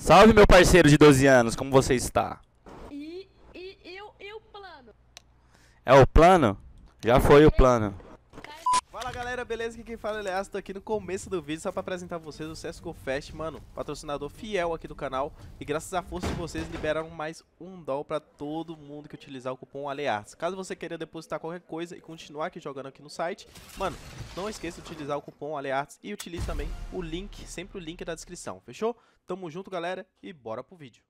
Salve, meu parceiro de 12 anos, como você está? E o plano? É o plano? Já foi o plano. Fala galera, beleza? Aqui quem fala é aleArts, tô aqui no começo do vídeo só pra apresentar vocês o SESCO Fest, mano, patrocinador fiel aqui do canal. E graças à força de vocês, liberaram mais $1 pra todo mundo que utilizar o cupom aleArts. Caso você queira depositar qualquer coisa e continuar aqui jogando aqui no site, mano, não esqueça de utilizar o cupom aleArts e utilize também o link, sempre o link da descrição, fechou? Tamo junto galera e bora pro vídeo.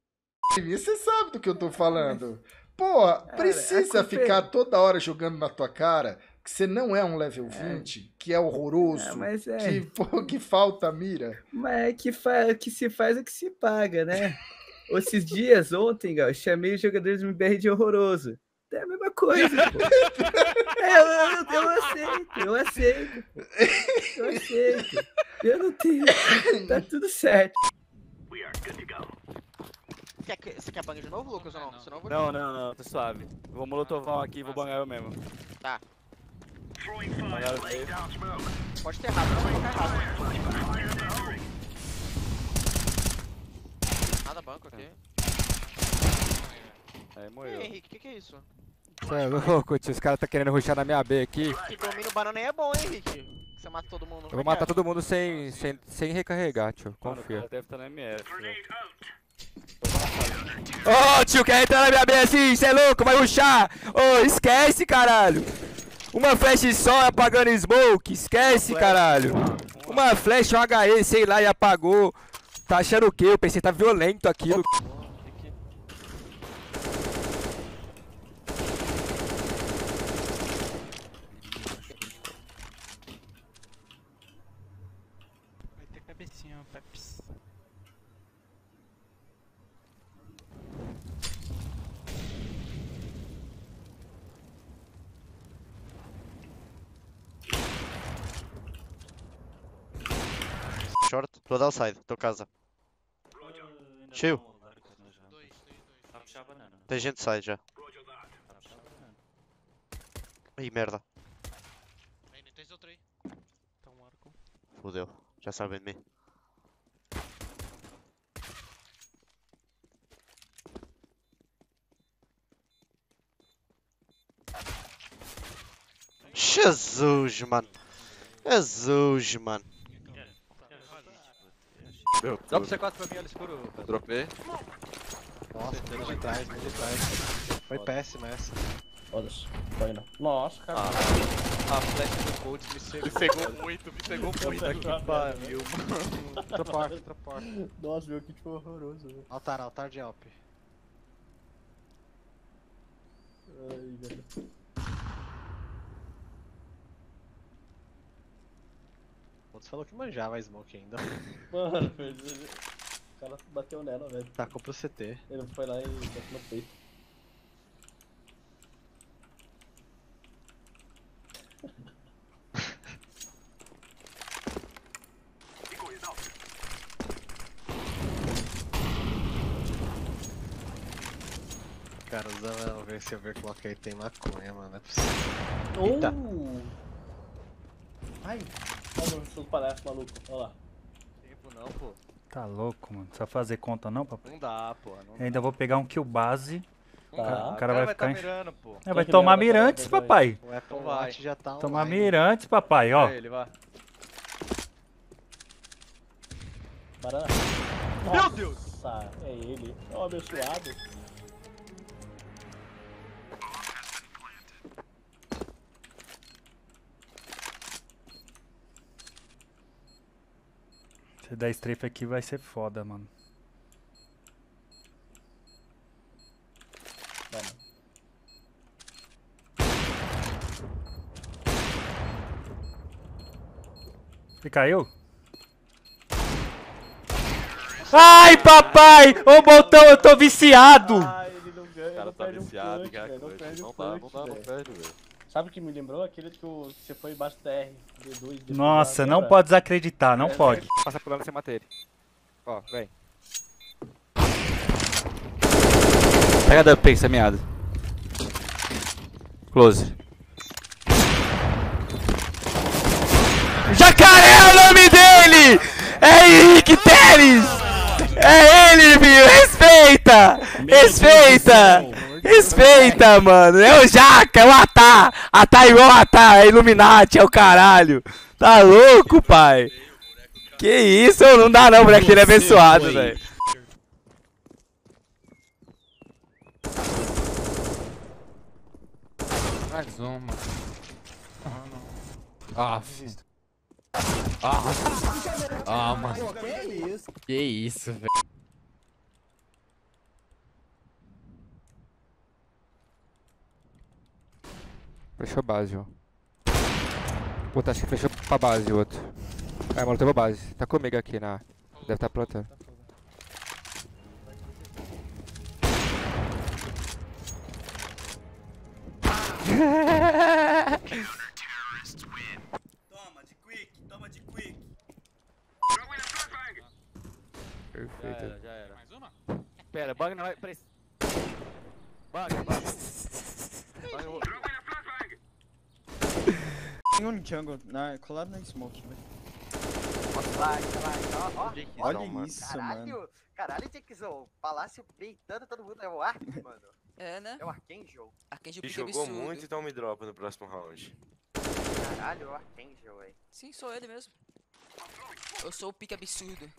Você sabe do que eu tô falando. Pô, precisa ficar toda hora jogando na tua cara... Você não é um level 20, que é horroroso, que falta mira. Mas que se faz é que se paga, né? Esses dias, ontem, eu chamei os jogadores do MBR de horroroso. É a mesma coisa, pô. Eu aceito. Eu não tenho. Tá tudo certo. Você quer bangar de novo, Lucas, ou não? Não, tá suave. Vou molotovar aqui e vou bangar eu mesmo. Tá. Pode ter errado, não vai errado. Nada banco aqui. Aí morreu. Ei, Henrique, que é isso? Você é louco, tio. Os caras tá querendo rushar na minha B aqui. Que domínio banana é bom, hein, Henrique? Você mata todo mundo. Eu vou matar todo mundo sem recarregar, tio. Confia. Deve estar na MF. Ô, tio, quer entrar na minha B assim? Você é louco, vai rushar. Ô, esquece, caralho. Uma flash só apagando smoke, esquece caralho. Uma flash, um HE, sei lá, e apagou. Tá achando o quê? Eu pensei, tá violento aquilo. Vai ter cabecinha, Peps. Short, blood outside, tô casa. Cheio. Tem gente side já. Ih, merda. Tens outro aí. Fudeu, já sabem de mim. Jesus, mano. Jesus, mano. Dá pro C4 pra mim, olha escuro. Dropei. Nossa, deu de trás, deu de trás. Foi péssima essa. Foda-se, foi não. Nossa, cara. A flash do Colts me cegou muito aqui. Pariu, mano. Outra porta. Nossa, meu kit foi horroroso, velho. Altar de Alp. Ai, velho. Você falou que manjava a smoke ainda. Mano, o cara bateu nela, velho. Tacou pro CT. Ele foi lá e bateu no peito. Cara, usando esse overclock aí tem maconha, mano. É possível. Eita. Ai. Olha o palhaço maluco, olha lá. Tempo não, pô. Tá louco, mano. Não precisa fazer conta não, papai? Não dá, pô. Não ainda dá. Vou pegar um kill base. Tá. O cara vai ficar... Tá mirando, pô. Vai tomar mirantes, papai. O Apple Watch já tá online. Tomar mirantes, papai, ó. Vai ele, vai. Paraná. Meu Deus! Nossa, é ele. Ó, abençoado. Se der strafe aqui vai ser foda, mano. Ele caiu? Ai, papai! Ô, Boltão, eu tô viciado! Ai, ele não ganha, o cara tá viciado, cara. Não perde, velho. Sabe o que me lembrou? Aquele que você foi embaixo da R, D2, D2. Nossa, não pode desacreditar, não pode. Passa por lá, você mata ele. Ó, vem. Pega a dump aí, essa meada. Close. Jacaré é o nome dele! É Henrique Teles! É ele! Respeita! Respeita! Respeita, mano! É o Jaca, é o Atá! Atá igual Atá, é Illuminati, é o caralho! Tá louco, pai? Que isso? Não dá não, moleque, ele é abençoado, velho. Mais uma. Ah, não. Ah, mano. Que isso, velho. Fechou a base, ó. Puta, acho que fechou pra base o outro. É, mano, teve a base. Tá comigo aqui na... Deve estar plantando. Toma de quick. Perfeito. Já era. Mais uma? Pera, bug não vai... Bug. Tem um jungle colado na smoke, velho. Ó. Olha isso, mano. Caralho, Jackzão. Palácio peitando todo mundo. É o Ark, mano. É, né? É o Archangel. Que jogou muito e toma drop no próximo round. Caralho, o Archangel, véi. Sim, sou ele mesmo. Eu sou o pique absurdo.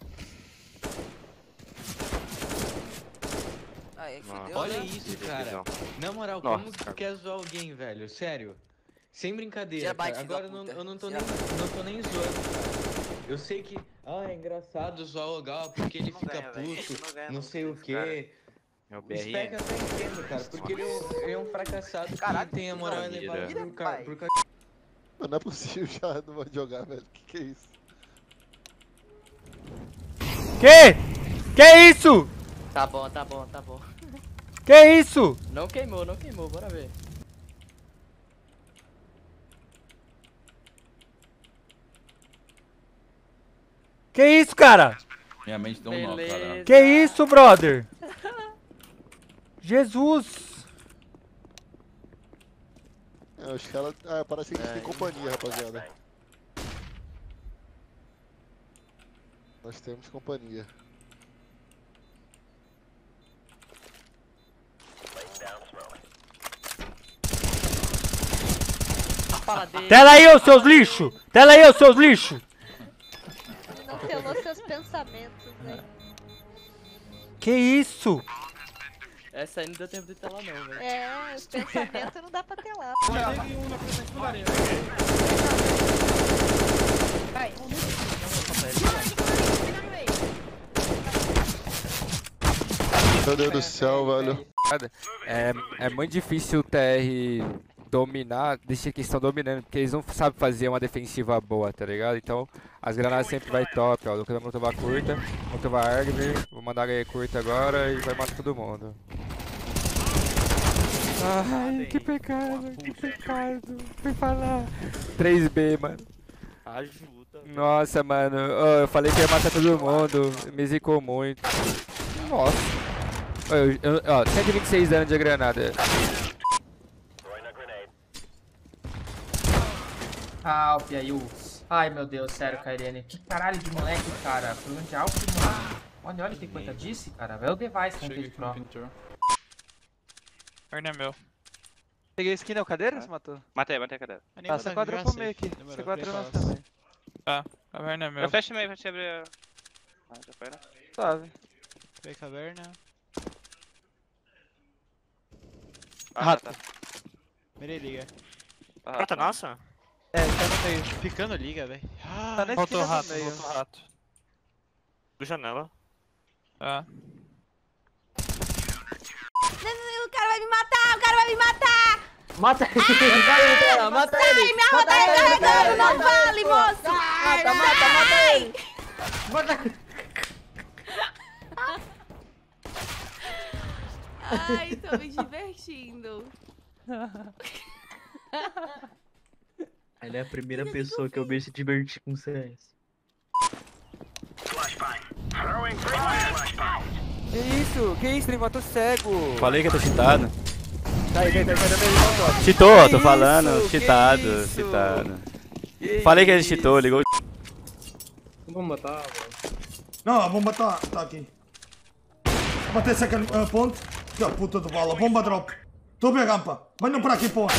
Aí, fudeu. Olha isso, cara. Na moral, como que tu quer zoar alguém, velho? Sério. Sem brincadeira, cara. Agora eu não tô nem zoando, cara. Eu sei que... Ah, é engraçado zoar o Gal porque ele fica puto, não sei o que. O BR pega até entendo, cara, porque ele é um fracassado que tem a moral elevada pro cara. Mano, não é possível, já não vou jogar, velho. Que é isso? Que? Que é isso? Tá bom. Que é isso? Não queimou, bora ver. Que isso, cara? Minha mente deu um nó, cara. Que isso, brother? Jesus! É, os caras... Ah, parece que a gente tem companhia, rapaziada. Nós temos companhia. Tela aí, ô seus lixos! Pelou seus pensamentos, né? Que isso? Essa aí não deu tempo de telar não, velho. É, os pensamentos não dá pra telar. Vai. Meu Deus do céu, velho. É muito difícil o TR dominar, deixa que estão dominando, porque eles não sabem fazer uma defensiva boa, tá ligado? Então, as granadas sempre vai top, ó. Lucas vai tomar curta, vou tomar Argner, vou mandar HE curta agora e vai matar todo mundo. Ai, que pecado, fui falar. 3B, mano. Nossa, mano, eu falei que ia matar todo mundo, me zicou muito. Nossa. Ó, 126 danos de granada. Alp aí, ai meu Deus, sério, Kairene. Que caralho de moleque, cara. Problema de Alp, mano. Olha, tem quanta disse, cara. É o device de pro. Arne é meu. Peguei a skin da cadeira ou você matou? Matei a cadeira. Tá, você quadrou pro meio aqui. Você quadrou nós também. Tá, caverna é meu. Eu fecho meio pra te abrir. Ah, já foi, né? Suave. Peguei caverna. Rata. Mereliga. Rata nossa? É, tá no meio. Ficando liga, velho. Tá na esquina do meio. Faltou o rato. Do janela. Ah. O cara vai me matar! Mata ele! Ah, mata ele! Minha roda recarregando, não vale, moço! Mata ele! Ai, tô me divertindo. Ela é a primeira pessoa que eu vejo se divertir com CS. Que isso? Ele matou cego. Falei que eu tô cheatado. Tá aí. Cheatou, tô falando. Cheatado. Falei que ele cheatou, ligou. Vamos matar, velho. Não, vamos matar. Tá aqui. Matei second ponte. Que puta de bala. Bomba drop. Estou bem rampa. Mandam para aqui, porra.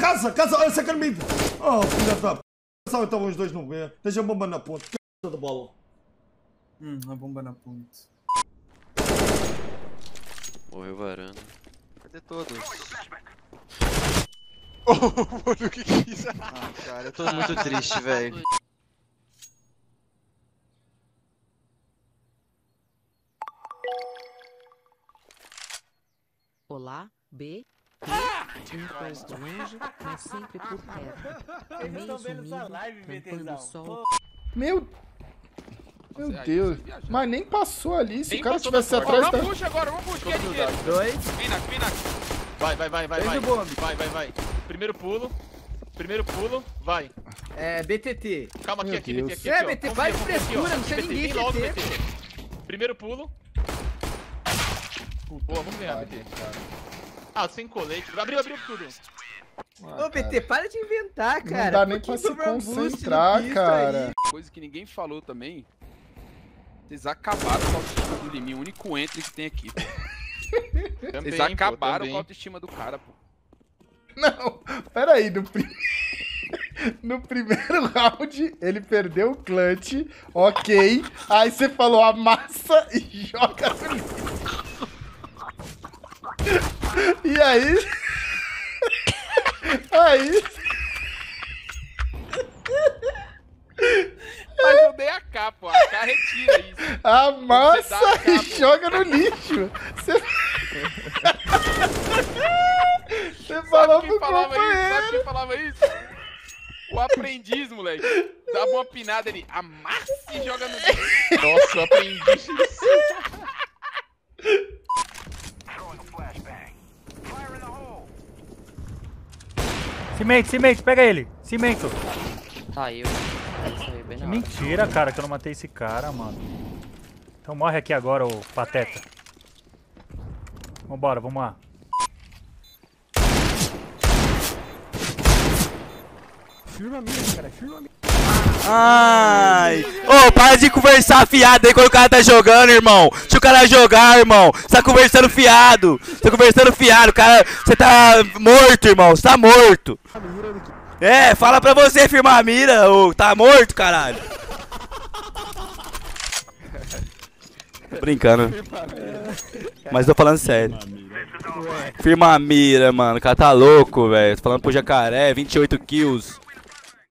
Casa, casa, second mid. Oh, filha da puta. Só estavam os dois no B. Deixa a bomba na ponte. Que puta de bala. A bomba na ponte. Morreu varanda. Cadê todos? Oh, mano, o que que isso? Ah, cara, eu tô muito triste, velho. Olá, B. Um pés do anjo, mas sempre por terra. Eles estão vendo sua live, BTzão. Meu Deus, mas nem passou ali. Se o cara tivesse atrás... Vamos puxa agora, vamos puxa. Dois. Pinac, pinac. Vai. Primeiro pulo, vai. É, BTT. Calma, aqui, aqui, aqui, aqui. É, BT, vai de frescura, não sei ninguém. Primeiro pulo. Boa, vamos ganhar, BT. Ah, sem colete. Abriu tudo. Ô, BT, para de inventar, cara. Não dá nem pra se concentrar, cara. Coisa que ninguém falou também. Vocês acabaram com a autoestima do Liminho, o único entre que tem aqui. Também, vocês acabaram com a autoestima do cara, pô. Não, peraí, no primeiro round ele perdeu o clutch, ok. Aí você falou amassa e joga. E aí. Aí. Mas eu dei a K, pô. A K retira isso. Amassa e joga no lixo. Você falou pro companheiro. Sabe quem falava isso? O aprendiz, moleque. Dava uma pinada ali. Amassa e joga no lixo. Nossa, o aprendiz. Cimento, pega ele. Cimento. Saiu. Mentira, cara, que eu não matei esse cara, mano. Então morre aqui agora, ô pateta. Vambora, vamos lá. Firma minha, cara, firma minha. Ai! Ô, para de conversar fiado aí quando o cara tá jogando, irmão. Deixa o cara jogar, irmão. Você tá conversando fiado. Cara, você tá morto, irmão. Você tá morto. É, fala pra você firmar a mira, ô, tá morto, caralho. Tô brincando. Mas tô falando sério. Firma a mira, mano, o cara tá louco, velho. Tô falando pro jacaré, 28 kills.